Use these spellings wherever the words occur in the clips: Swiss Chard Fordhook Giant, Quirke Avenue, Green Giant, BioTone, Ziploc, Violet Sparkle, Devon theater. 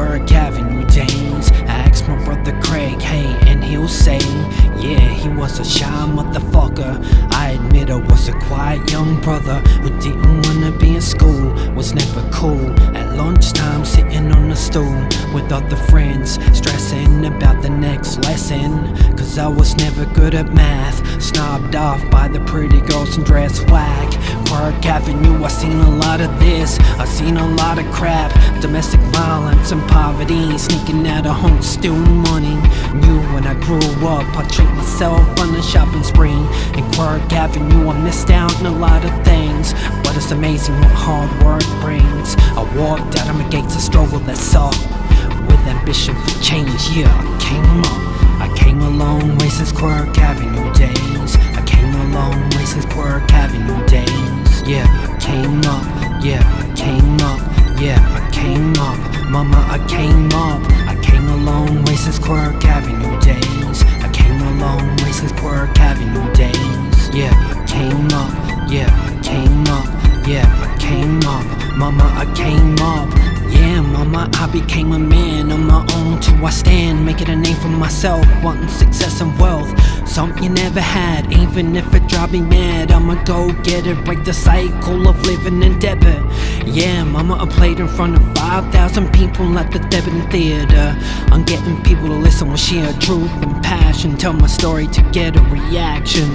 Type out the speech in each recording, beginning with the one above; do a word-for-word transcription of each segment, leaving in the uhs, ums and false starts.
Quirke Avenue Danes. I asked my brother Craig, hey, and he'll say, yeah, he was a shy motherfucker. I admit I was a quiet young brother who didn't wanna be in school, was never cool. At lunchtime, sitting on a stool with other friends, stressing about the next lesson. Cause I was never good at math, snobbed off by the pretty girls and dress whack. Quirke Avenue, I seen a lot of this, I seen a lot of crap. Domestic violence and poverty, sneaking out of home, stealing money. Knew when I grew up, I treat myself on a shopping spree. In Quirke Avenue, I missed out on a lot of things, but it's amazing what hard work brings. I walked out of my gates, I struggled, that's all, with ambition for change. Yeah, I came up, I came a long way since Quirke Avenue days. I came a long way since Quirke Avenue days. Yeah, I came up, yeah, I came up. Yeah, I came up, mama, I came up. I came a long way since Quirke Avenue days. I came a long way since Quirke Avenue days. Yeah, I came up, yeah, I came up. Yeah, I came up, mama, I came up. Yeah, mama, I became a man on my own till I stand, making a name for myself, wanting success and wealth, something you never had. Even if it drive me mad, I'ma go get it, break the cycle of living in debit. Yeah, mama, I played in front of five thousand people at the Devon theater. I'm getting people to listen when share truth and passion, tell my story to get a reaction.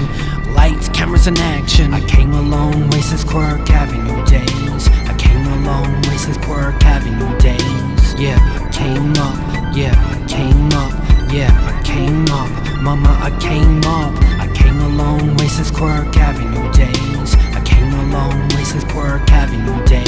Lights, cameras in action. I came a long way since Quirke Avenue days. I came a long way since Quirke Avenue days. Yeah, I came up, yeah, I came up, yeah, I came up, mama, I came up. I came a long way since Quirke Avenue days. I came a long way since Quirke Avenue days.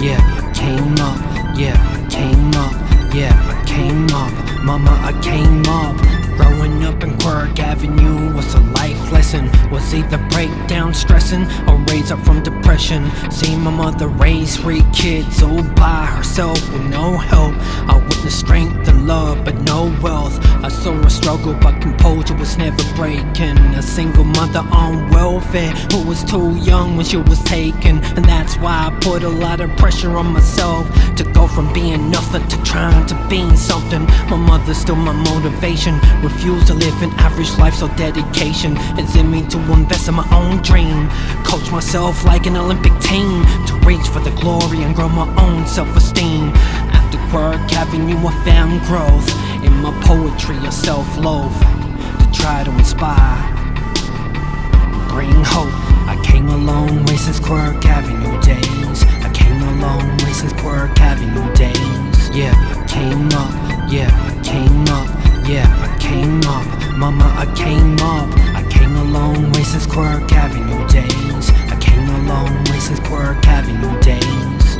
Yeah, I came up, yeah, I came up, yeah, I came up, mama, I came up. Growing up in Quirke Avenue was a life lesson. Was either breakdown stressing or raised up from depression. Seen my mother raise three kids all by herself with no help. I witnessed strength and love but no wealth. I saw her struggle but composure was never breaking. A single mother on welfare who was too young when she was taken. And that's why I put a lot of pressure on myself to go from being nothing to trying to be something. My mother's still my motivation. Refuse to live an average life, so dedication is in me to invest in my own dream. Coach myself like an Olympic team to reach for the glory and grow my own self-esteem. After Quirke Avenue, I found growth in my poetry or self-love to try to inspire, bring hope. I came a long way since Quirke Avenue days. I came a long way since Quirke Avenue days. Yeah, I came up, yeah, I came up. Yeah, I came up, mama, I came up. I came a long way since Quirke Avenue days. I came a long way since Quirke Avenue days.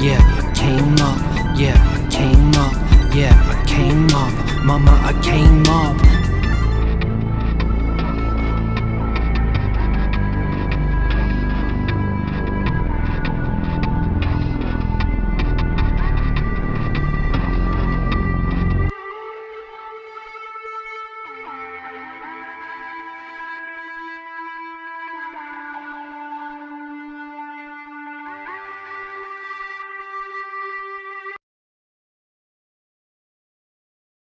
Yeah, I came up, yeah, I came up. Yeah, I came up, mama, I came up.